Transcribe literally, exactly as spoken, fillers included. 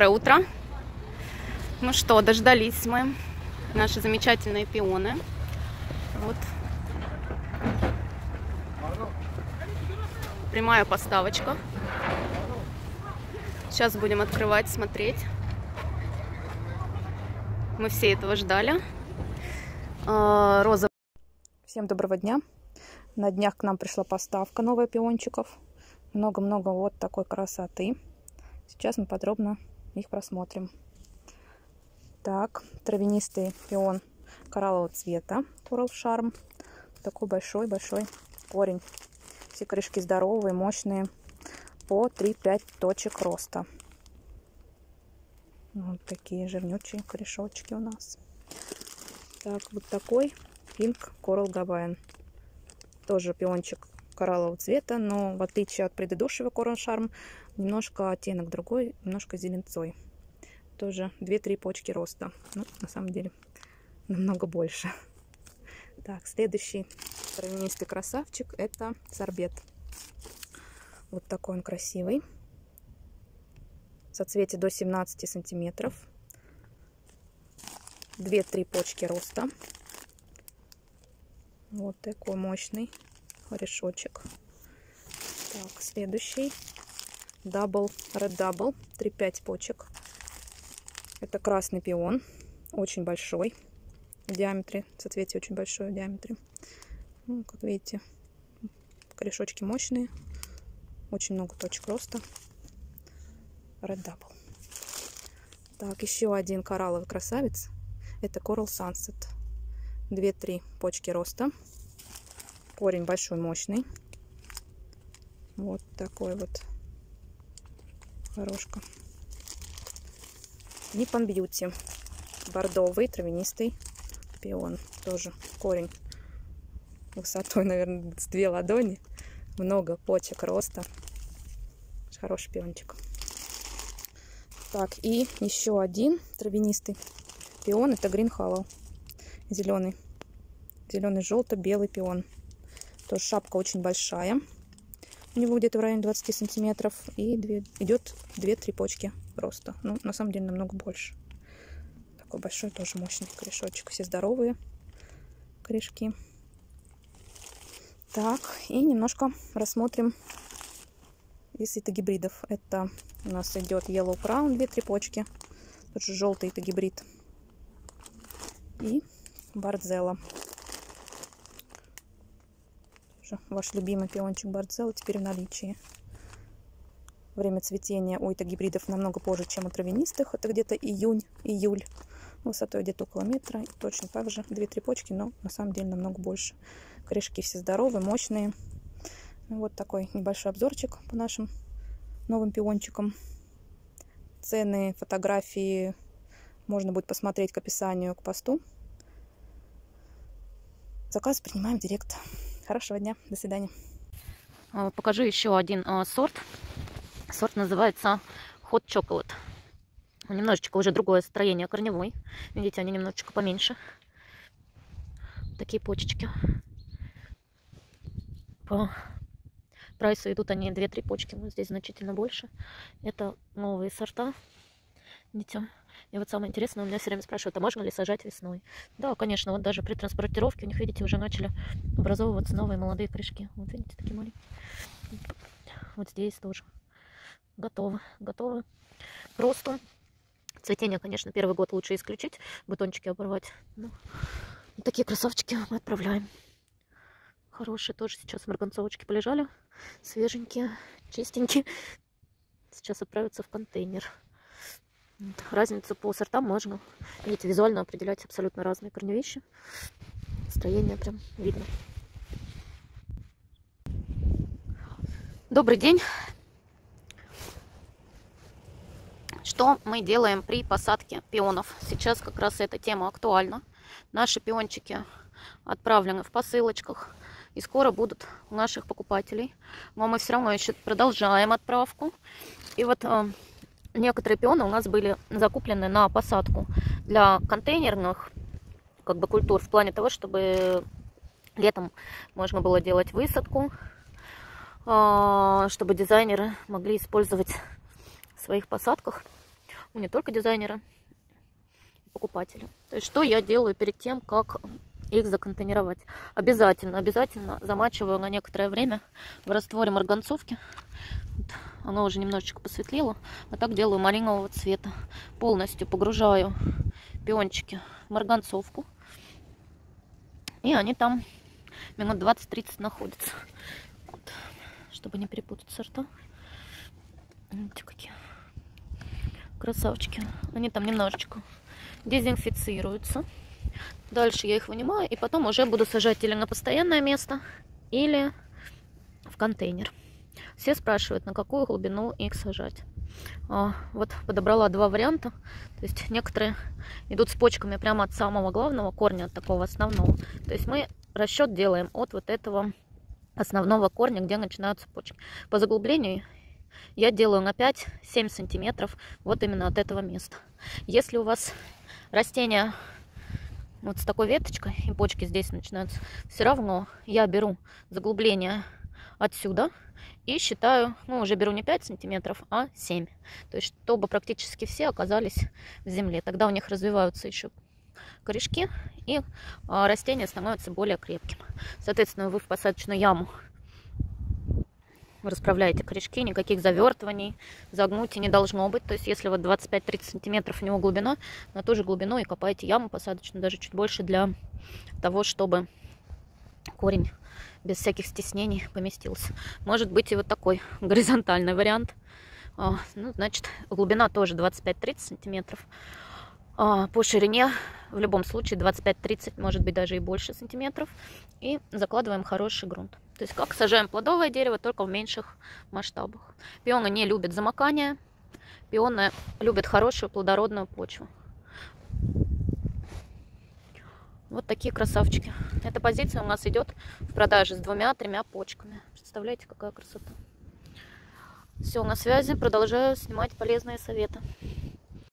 Доброе утро. Ну что, дождались мы наши замечательные пионы. Вот. Прямая поставочка. Сейчас будем открывать, смотреть. Мы все этого ждали. Роза. Всем доброго дня. На днях к нам пришла поставка новая пиончиков. Много-много вот такой красоты. Сейчас мы подробно их просмотрим. Так, травянистый пион кораллового цвета Coral Charm. Такой большой-большой корень. Все крышки здоровые, мощные. По три-пять точек роста. Вот такие жирнючие корешочки у нас. Так, вот такой Pink Hawaiian Coral. Тоже пиончик кораллового цвета, но в отличие от предыдущего Coral Charm, немножко оттенок другой, немножко зеленцой. Тоже две-три почки роста. Ну, на самом деле, намного больше. Так, следующий травянистый красавчик — это Sorbet. Вот такой он красивый. Соцветие до семнадцати сантиметров. две-три почки роста. Вот такой мощный корешочек. Так, следующий. Double, Red Double. три-пять почек. Это красный пион. Очень большой в диаметре. Соцветие очень большое в диаметре. Ну, как видите, корешочки мощные. Очень много точек роста. Red Double. Так, еще один коралловый красавец. Это Coral Sunset. две-три почки роста. Корень большой, мощный. Вот такой вот хорошка. Nippon Beauty. Бордовый травянистый пион. Тоже корень высотой, наверное, с две ладони. Много почек роста. Хороший пиончик. Так, и еще один травянистый пион. Это Green Hollow. Зеленый. Зеленый, желто-белый пион. Тоже шапка очень большая. У него где-то в районе двадцати сантиметров. И две, идет две-три почки роста. Ну, на самом деле, намного больше. Такой большой, тоже мощный корешочек. Все здоровые корешки. Так, и немножко рассмотрим из итогибридов. Это у нас идет Yellow Crown, две-три почки. Тут же желтый итогибрид. И Barzella. Ваш любимый пиончик Barzella теперь в наличии. Время цветения у итогибридов намного позже, чем у травянистых. Это где-то июнь, июль. Высотой где-то около метра. И точно так же две-три почки, но на самом деле намного больше. Корешки все здоровые, мощные. Вот такой небольшой обзорчик по нашим новым пиончикам. Цены, фотографии можно будет посмотреть к описанию, к посту. Заказ принимаем в директ. Хорошего дня, до свидания. Покажу еще один сорт. Сорт называется Hot Chocolate. Немножечко уже другое строение корневой. Видите, они немножечко поменьше. Такие почечки. По прайсу идут они две-три почки. Но здесь значительно больше. Это новые сорта. Видите? И вот самое интересное, у меня все время спрашивают, а можно ли сажать весной? Да, конечно, вот даже при транспортировке у них, видите, уже начали образовываться новые молодые корешки. Вот видите, такие маленькие. Вот здесь тоже. Готовы. Готовы к росту. Цветение, конечно, первый год лучше исключить, бутончики оборвать. Ну, вот такие красавчики мы отправляем. Хорошие тоже сейчас марганцовочки полежали. Свеженькие, чистенькие. Сейчас отправятся в контейнер. Разницу по сортам можно, видите, визуально определять абсолютно разные корневища. Строение прям видно. Добрый день! Что мы делаем при посадке пионов? Сейчас как раз эта тема актуальна. Наши пиончики отправлены в посылочках и скоро будут у наших покупателей. Но мы все равно еще продолжаем отправку. И вот э, некоторые пионы у нас были закуплены на посадку для контейнерных как бы культур в плане того, чтобы летом можно было делать высадку, э, чтобы дизайнеры могли использовать в своих посадках. Ну, не только дизайнера, покупателя. То есть что я делаю перед тем, как их законтейнировать? Обязательно, обязательно замачиваю на некоторое время в растворе марганцовки. Вот, оно уже немножечко посветлело. А так делаю малинового цвета. Полностью погружаю пиончики в марганцовку. И они там минут двадцать-тридцать находятся. Вот, чтобы не перепутать сорта. Видите, какие красавчики. Они там немножечко дезинфицируются. Дальше я их вынимаю и потом уже буду сажать или на постоянное место, или в контейнер. Все спрашивают, на какую глубину их сажать. Вот подобрала два варианта. То есть некоторые идут с почками прямо от самого главного корня, от такого основного. То есть мы расчет делаем от вот этого основного корня, где начинаются почки. По заглублению я делаю на пять-семь сантиметров вот именно от этого места. Если у вас растение вот с такой веточкой и почки здесь начинаются, все равно я беру заглубление отсюда и считаю, ну уже беру не пять сантиметров, а семь. То есть чтобы практически все оказались в земле. Тогда у них развиваются еще корешки и растение становится более крепким. Соответственно, вы в посадочную яму расправляете корешки, никаких завертываний, загнуть и не должно быть. То есть если вот двадцать пять-тридцать сантиметров у него глубина, на ту же глубину и копаете яму посадочную, даже чуть больше, для того, чтобы корень без всяких стеснений поместился. Может быть и вот такой горизонтальный вариант. Ну, значит, глубина тоже двадцать пять-тридцать сантиметров. По ширине в любом случае двадцать пять-тридцать, может быть даже и больше сантиметров. И закладываем хороший грунт. То есть как сажаем плодовое дерево, только в меньших масштабах. Пионы не любят замокания. Пионы любят хорошую плодородную почву. Вот такие красавчики. Эта позиция у нас идет в продаже с двумя-тремя почками. Представляете, какая красота. Все, на связи. Продолжаю снимать полезные советы.